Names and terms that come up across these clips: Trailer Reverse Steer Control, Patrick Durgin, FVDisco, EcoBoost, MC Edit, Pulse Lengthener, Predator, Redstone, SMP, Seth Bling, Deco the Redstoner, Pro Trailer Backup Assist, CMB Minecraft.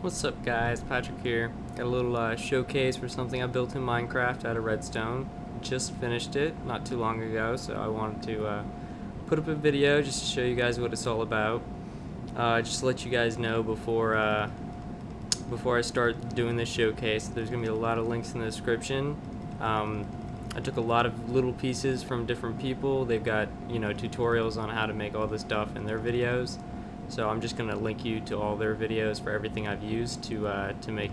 What's up guys, Patrick here. Got a little showcase for something I built in Minecraft out of redstone. Just finished it not too long ago, so I wanted to put up a video just to show you guys what it's all about. Just to let you guys know before I start doing this showcase, there's gonna be a lot of links in the description. I took a lot of little pieces from different people. They've got, you know, tutorials on how to make all this stuff in their videos. So I'm just going to link you to all their videos for everything I've used to make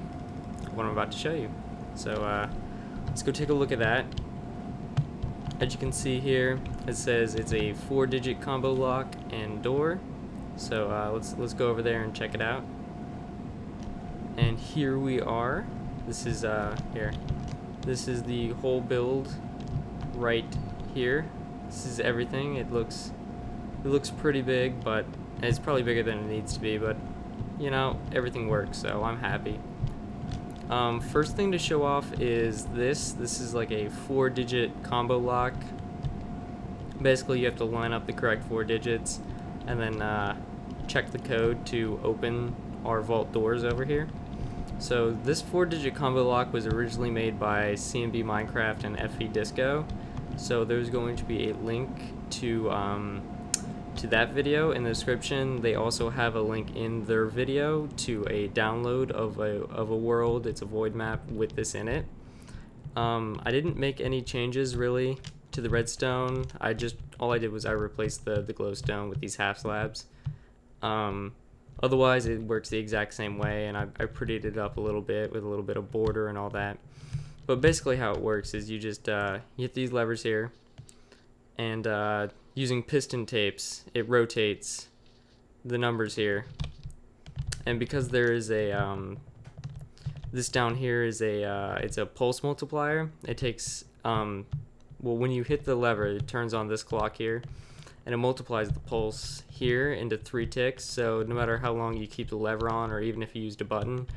what I'm about to show you. So let's go take a look at that. As you can see here, it says it's a 4-digit combo lock and door. So let's go over there and check it out. And here we are. This is here. This is the whole build right here. This is everything. It looks pretty big, but it's probably bigger than it needs to be, but you know, everything works, so I'm happy. First thing to show off is this is like a 4-digit combo lock. Basically you have to line up the correct 4 digits and then check the code to open our vault doors over here. So this 4-digit combo lock was originally made by CMB Minecraft and FVDisco, so there's going to be a link to that video in the description. They also have a link in their video to a download of a world. It's a void map with this in it. I didn't make any changes really to the redstone. All I did was I replaced the glowstone with these half slabs. Otherwise it works the exact same way, and I prettied it up a little bit with a little bit of border and all that. But basically how it works is you just hit these levers here, and using piston tapes, it rotates the numbers here. And because there is a this down here is a it's a pulse multiplier. It takes well, when you hit the lever, it turns on this clock here, and it multiplies the pulse here into 3 ticks. So no matter how long you keep the lever on, or even if you used a button,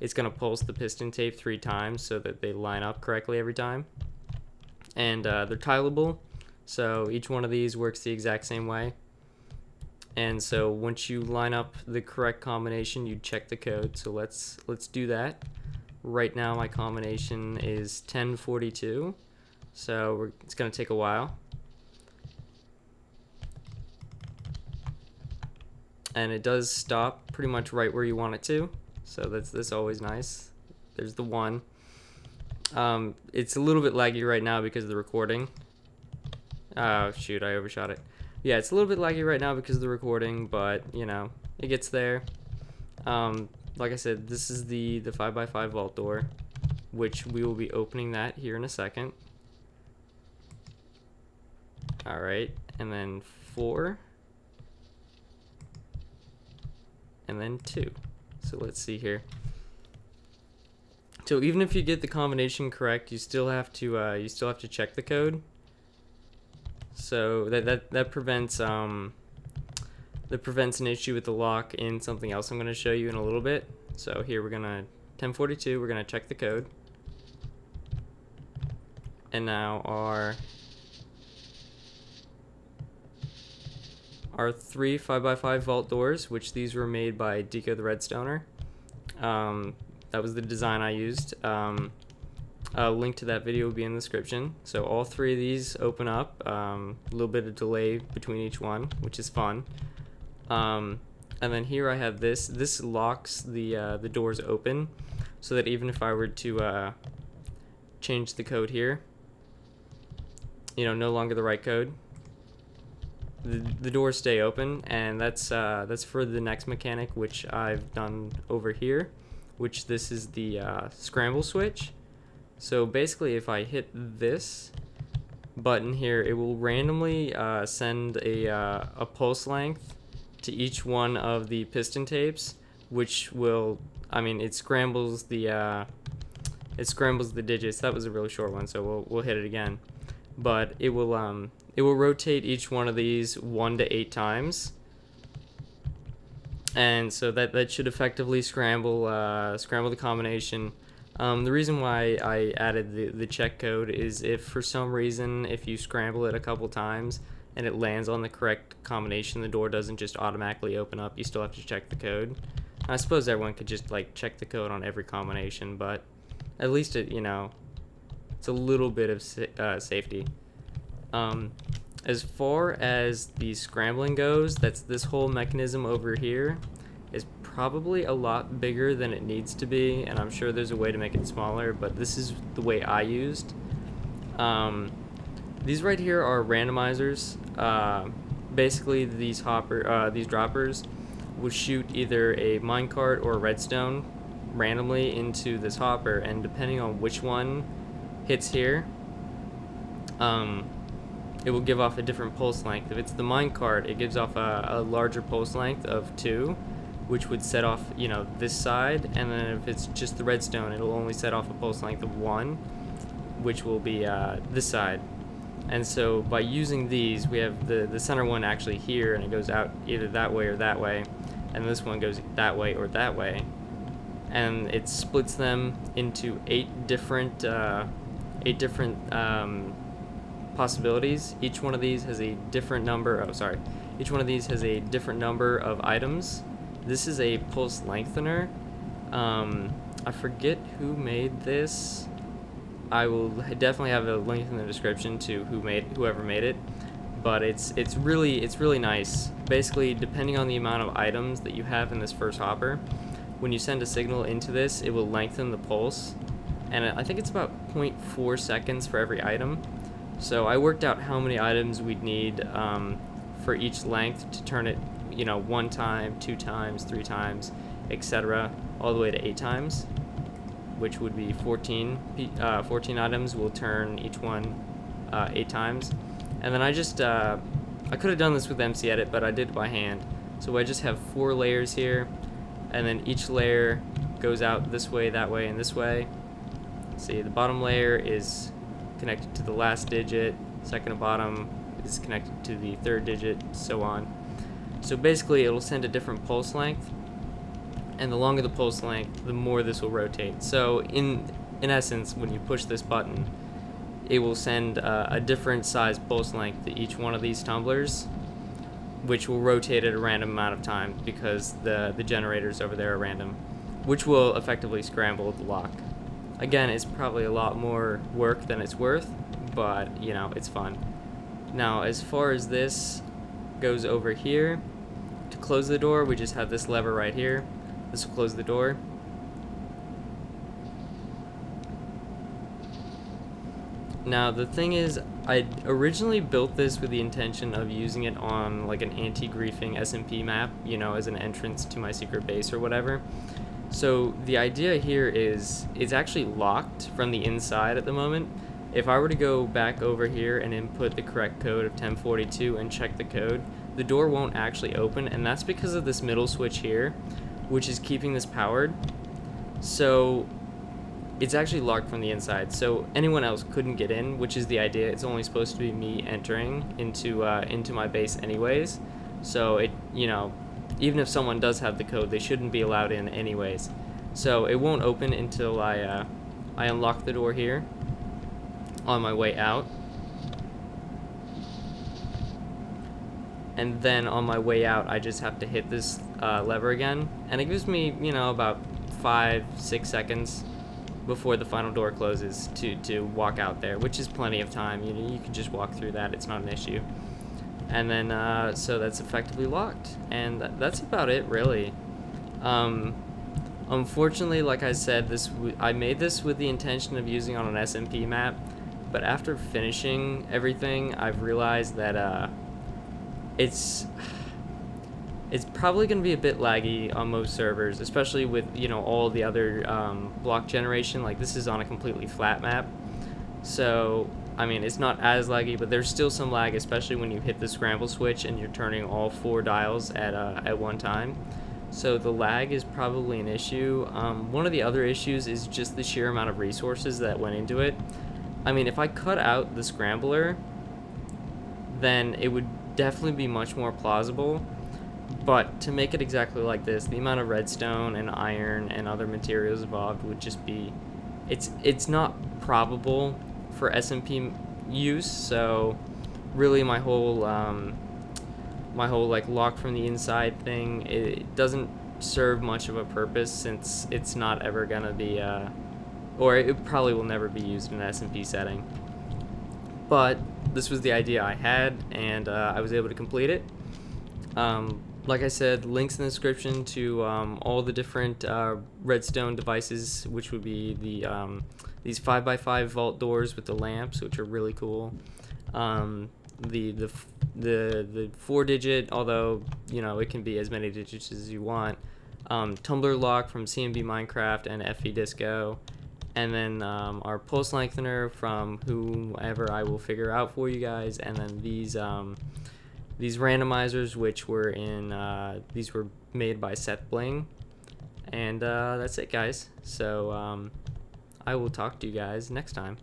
it's gonna pulse the piston tape 3 times so that they line up correctly every time. And they're tileable. So each one of these works the exact same way. And so once you line up the correct combination, you check the code. So let's do that. Right now my combination is 1042. So it's going to take a while. And it does stop pretty much right where you want it to. So that's always nice. There's the one. It's a little bit laggy right now because of the recording. Oh shoot, I overshot it. Yeah, it's a little bit laggy right now because of the recording, but you know, it gets there. Like I said, this is the 5x5 vault door, which we will be opening that here in a second. Alright, and then 4. And then 2. So let's see here. So even if you get the combination correct, you still have to check the code. So that prevents an issue with the lock in something else I'm going to show you in a little bit. So here we're going to 1042, we're going to check the code. And now our 3 5x5 vault doors, which these were made by Deco the Redstoner. That was the design I used. A link to that video will be in the description. So all 3 of these open up. A little bit of delay between each one, which is fun. And then here I have this. This locks the doors open, so that even if I were to change the code here, you know, no longer the right code, the doors stay open. And that's for the next mechanic, which I've done over here, which this is the scramble switch. So basically if I hit this button here, it will randomly send a pulse length to each one of the piston tapes, which will, I mean, it scrambles the digits. That was a really short one, so we'll hit it again. But it will rotate each one of these 1 to 8 times. And so that should effectively scramble the combination. The reason why I added the check code is if for some reason you scramble it a couple times and it lands on the correct combination, the door doesn't just automatically open up. You still have to check the code. I suppose everyone could just like check the code on every combination, but at least it, you know, it's a little bit of safety. As far as the scrambling goes, that's this whole mechanism over here is probably a lot bigger than it needs to be, and I'm sure there's a way to make it smaller, but this is the way I used. These right here are randomizers. Basically, these droppers will shoot either a minecart or a redstone randomly into this hopper, and depending on which one hits here, it will give off a different pulse length. If it's the minecart, it gives off a larger pulse length of 2, which would set off, you know, this side, and then if it's just the redstone, it'll only set off a pulse length of 1, which will be this side. And so by using these, we have the center one actually here, and it goes out either that way or that way, and this one goes that way or that way, and it splits them into 8 different possibilities. Each one of these has a different number. Each one of these has a different number of items. This is a pulse lengthener. I forget who made this. I will definitely have a link in the description to whoever made it, but it's really nice. Basically, depending on the amount of items that you have in this first hopper, when you send a signal into this, it will lengthen the pulse, and I think it's about 0.4 seconds for every item. So I worked out how many items we'd need for each length to turn it, you know, 1 time, 2 times, 3 times, etc., all the way to 8 times, which would be 14 items. We'll turn each one 8 times, and then I could have done this with MC Edit, but I did it by hand. So I just have 4 layers here, and then each layer goes out this way, that way, and this way. See, the bottom layer is connected to the last digit, second to bottom is connected to the third digit, so on. So basically, it'll send a different pulse length, and the longer the pulse length, the more this will rotate. So in essence, when you push this button, it will send a different size pulse length to each one of these tumblers, which will rotate at a random amount of time because the generators over there are random, which will effectively scramble the lock. Again, it's probably a lot more work than it's worth, but you know, it's fun. Now, as far as this goes over here, to close the door, we just have this lever right here. This will close the door. Now, the thing is, I originally built this with the intention of using it on like an anti-griefing SMP map, you know, as an entrance to my secret base or whatever. So the idea here is it's actually locked from the inside at the moment. If I were to go back over here and input the correct code of 1042 and check the code, the door won't actually open, and that's because of this middle switch here, which is keeping this powered. So it's actually locked from the inside, so anyone else couldn't get in, which is the idea. It's only supposed to be me entering into my base anyways, so it, you know, even if someone does have the code, they shouldn't be allowed in anyways. So it won't open until I unlock the door here on my way out, and then on my way out I just have to hit this lever again, and it gives me, you know, about 5-6 seconds before the final door closes to walk out there, which is plenty of time. You know, you can just walk through that, it's not an issue. And then so that's effectively locked, and that's about it, really. Unfortunately, like I said, I made this with the intention of using on an SMP map, but after finishing everything, I've realized that it's probably going to be a bit laggy on most servers, especially with, you know, all the other block generation. Like, this is on a completely flat map, so I mean, it's not as laggy, but there's still some lag, especially when you hit the scramble switch and you're turning all 4 dials at one time. So the lag is probably an issue. One of the other issues is just the sheer amount of resources that went into it. I mean, if I cut out the scrambler, then it would definitely be much more plausible. But to make it exactly like this, the amount of redstone and iron and other materials involved would just be, it's not probable for SMP use. So really, my whole like lock from the inside thing, it doesn't serve much of a purpose, since it's not ever gonna be, or it probably will never be used in an SMP setting. But this was the idea I had, and I was able to complete it. Like I said, links in the description to all the different redstone devices, which would be the these 5x5 vault doors with the lamps, which are really cool. The 4-digit, although you know it can be as many digits as you want. Tumbler lock from CMB Minecraft and FVDisco, and then our pulse lengthener from whoever I will figure out for you guys, and then these randomizers, which were in these were made by Seth Bling, and that's it, guys. So I will talk to you guys next time.